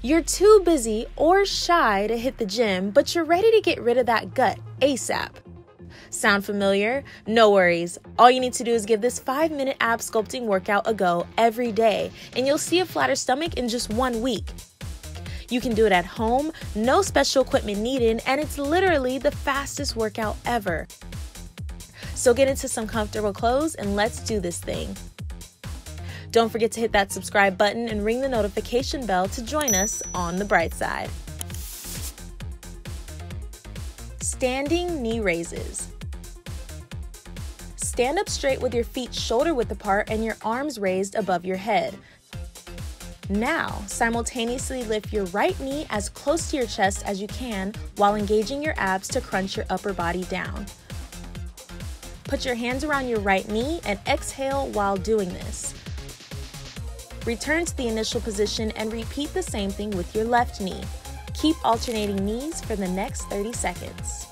You're too busy or shy to hit the gym, but you're ready to get rid of that gut ASAP. Sound familiar? No worries. All you need to do is give this 5-minute ab sculpting workout a go every day, and you'll see a flatter stomach in just 1 week. You can do it at home, no special equipment needed, and it's literally the fastest workout ever. So get into some comfortable clothes and let's do this thing. Don't forget to hit that subscribe button and ring the notification bell to join us on the Bright Side. Standing knee raises. Stand up straight with your feet shoulder width apart and your arms raised above your head. Now, simultaneously lift your right knee as close to your chest as you can while engaging your abs to crunch your upper body down. Put your hands around your right knee and exhale while doing this. Return to the initial position and repeat the same thing with your left knee. Keep alternating knees for the next 30 seconds.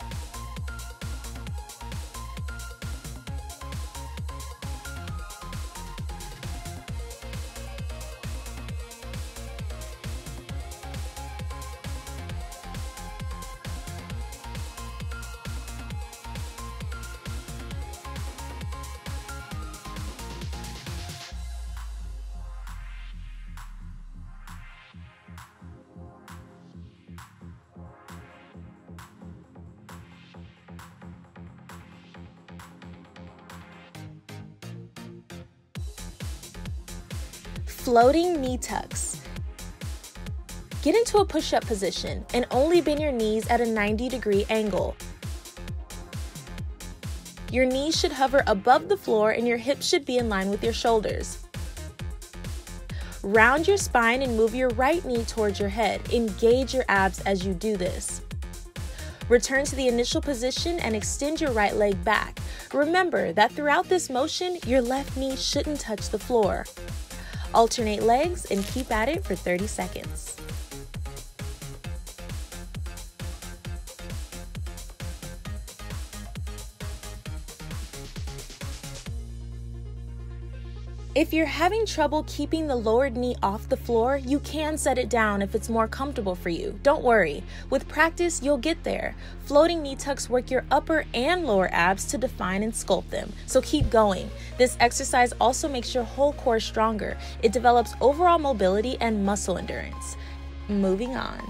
Floating knee tucks. Get into a push-up position and only bend your knees at a 90-degree angle. Your knees should hover above the floor and your hips should be in line with your shoulders. Round your spine and move your right knee towards your head. Engage your abs as you do this. Return to the initial position and extend your right leg back. Remember that throughout this motion, your left knee shouldn't touch the floor. Alternate legs and keep at it for 30 seconds. If you're having trouble keeping the lowered knee off the floor, you can set it down if it's more comfortable for you. Don't worry. With practice, you'll get there. Floating knee tucks work your upper and lower abs to define and sculpt them. So keep going. This exercise also makes your whole core stronger. It develops overall mobility and muscle endurance. Moving on.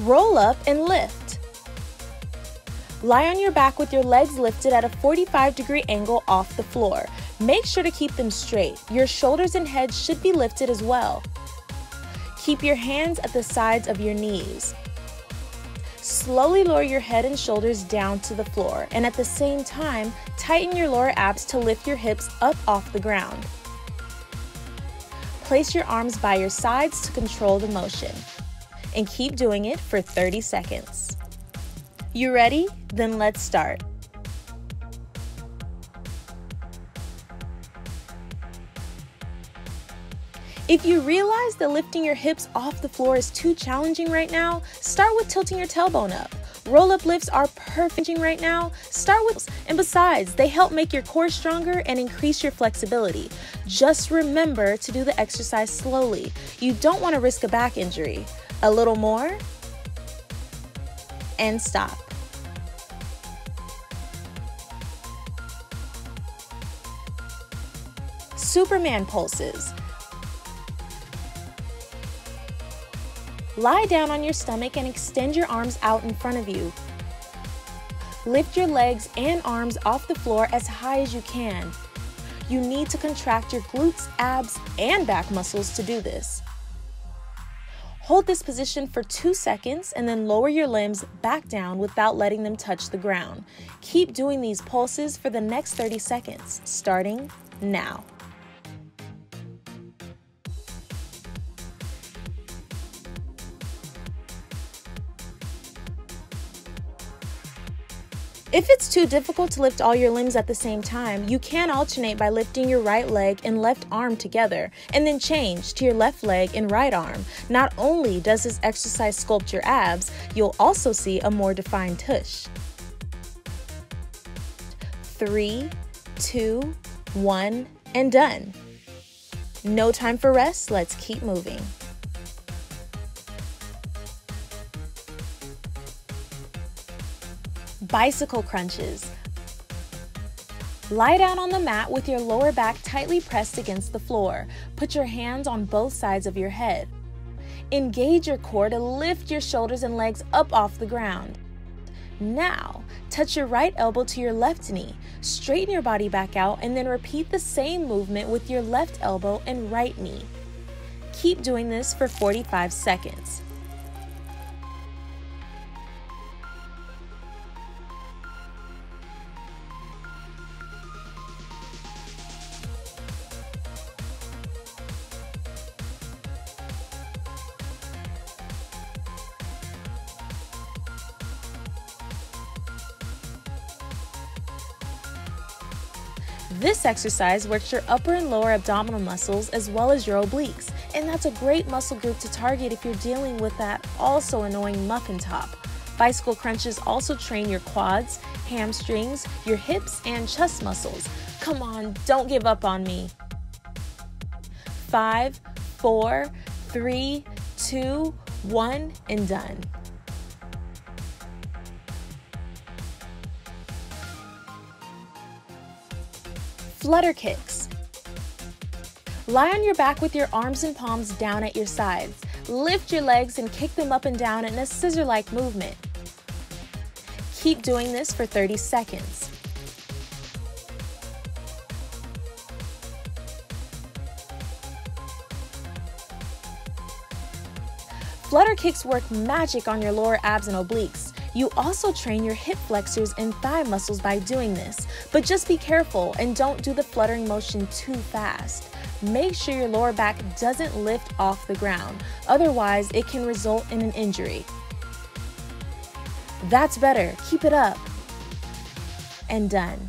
Roll up and lift. Lie on your back with your legs lifted at a 45-degree angle off the floor. Make sure to keep them straight. Your shoulders and head should be lifted as well. Keep your hands at the sides of your knees. Slowly lower your head and shoulders down to the floor, and at the same time, tighten your lower abs to lift your hips up off the ground. Place your arms by your sides to control the motion, and keep doing it for 30 seconds. You ready? Then let's start. If you realize that lifting your hips off the floor is too challenging right now, start with tilting your tailbone up. Roll-up lifts are perfect right now. And besides, they help make your core stronger and increase your flexibility. Just remember to do the exercise slowly. You don't want to risk a back injury. A little more and stop. Superman pulses. Lie down on your stomach and extend your arms out in front of you. Lift your legs and arms off the floor as high as you can. You need to contract your glutes, abs, and back muscles to do this. Hold this position for 2 seconds and then lower your limbs back down without letting them touch the ground. Keep doing these pulses for the next 30 seconds, starting now. If it's too difficult to lift all your limbs at the same time, you can alternate by lifting your right leg and left arm together, and then change to your left leg and right arm. Not only does this exercise sculpt your abs, you'll also see a more defined tush. 3, 2, One and done. No time for rest, let's keep moving. Bicycle crunches. Lie down on the mat with your lower back tightly pressed against the floor. Put your hands on both sides of your head. Engage your core to lift your shoulders and legs up off the ground. Now, touch your right elbow to your left knee, straighten your body back out, and then repeat the same movement with your left elbow and right knee. Keep doing this for 45 seconds. This exercise works your upper and lower abdominal muscles as well as your obliques, and that's a great muscle group to target if you're dealing with that also annoying muffin top. Bicycle crunches also train your quads, hamstrings, your hips, and chest muscles. Come on, don't give up on me. 5, 4, 3, 2, 1, and done. Flutter kicks. Lie on your back with your arms and palms down at your sides. Lift your legs and kick them up and down in a scissor-like movement. Keep doing this for 30 seconds. Flutter kicks work magic on your lower abs and obliques. You also train your hip flexors and thigh muscles by doing this, but just be careful and don't do the fluttering motion too fast. Make sure your lower back doesn't lift off the ground, otherwise it can result in an injury. That's better, keep it up. And done.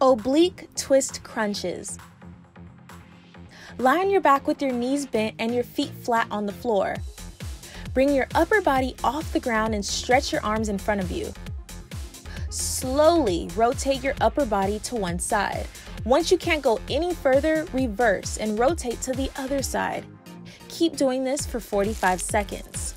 Oblique twist crunches. Lie on your back with your knees bent and your feet flat on the floor. Bring your upper body off the ground and stretch your arms in front of you. Slowly rotate your upper body to one side. Once you can't go any further, reverse and rotate to the other side. Keep doing this for 45 seconds.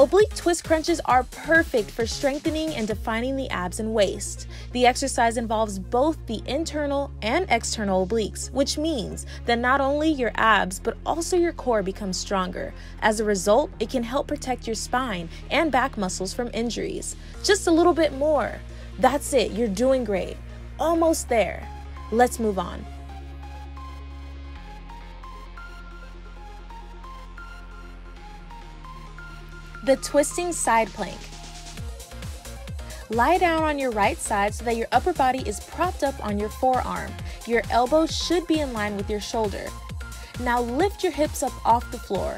Oblique twist crunches are perfect for strengthening and defining the abs and waist. The exercise involves both the internal and external obliques, which means that not only your abs, but also your core becomes stronger. As a result, it can help protect your spine and back muscles from injuries. Just a little bit more. That's it, you're doing great. Almost there. Let's move on. The twisting side plank. Lie down on your right side so that your upper body is propped up on your forearm. Your elbow should be in line with your shoulder. Now lift your hips up off the floor.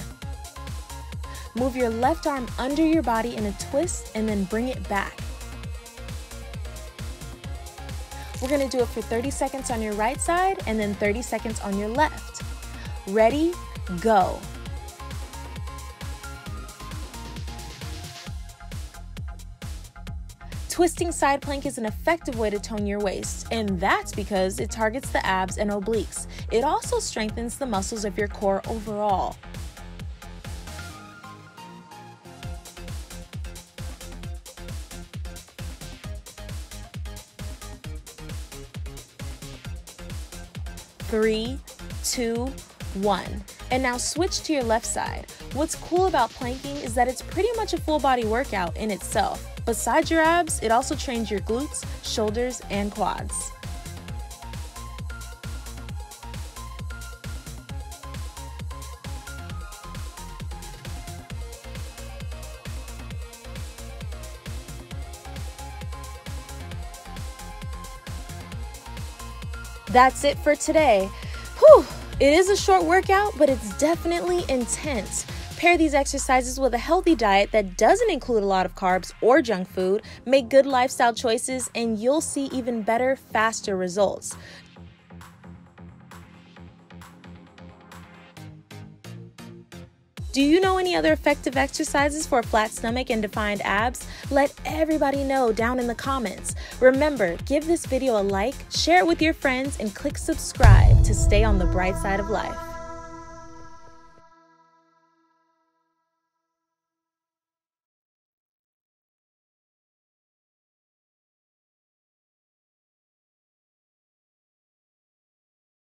Move your left arm under your body in a twist and then bring it back. We're going to do it for 30 seconds on your right side and then 30 seconds on your left. Ready, go. Twisting side plank is an effective way to tone your waist, and that's because it targets the abs and obliques. It also strengthens the muscles of your core overall. Three, two, one. And now switch to your left side. What's cool about planking is that it's pretty much a full body workout in itself. Besides your abs, it also trains your glutes, shoulders, and quads. That's it for today. Whew, it is a short workout, but it's definitely intense. Pair these exercises with a healthy diet that doesn't include a lot of carbs or junk food, make good lifestyle choices, and you'll see even better, faster results. Do you know any other effective exercises for a flat stomach and defined abs? Let everybody know down in the comments. Remember, give this video a like, share it with your friends, and click subscribe to stay on the bright side of life.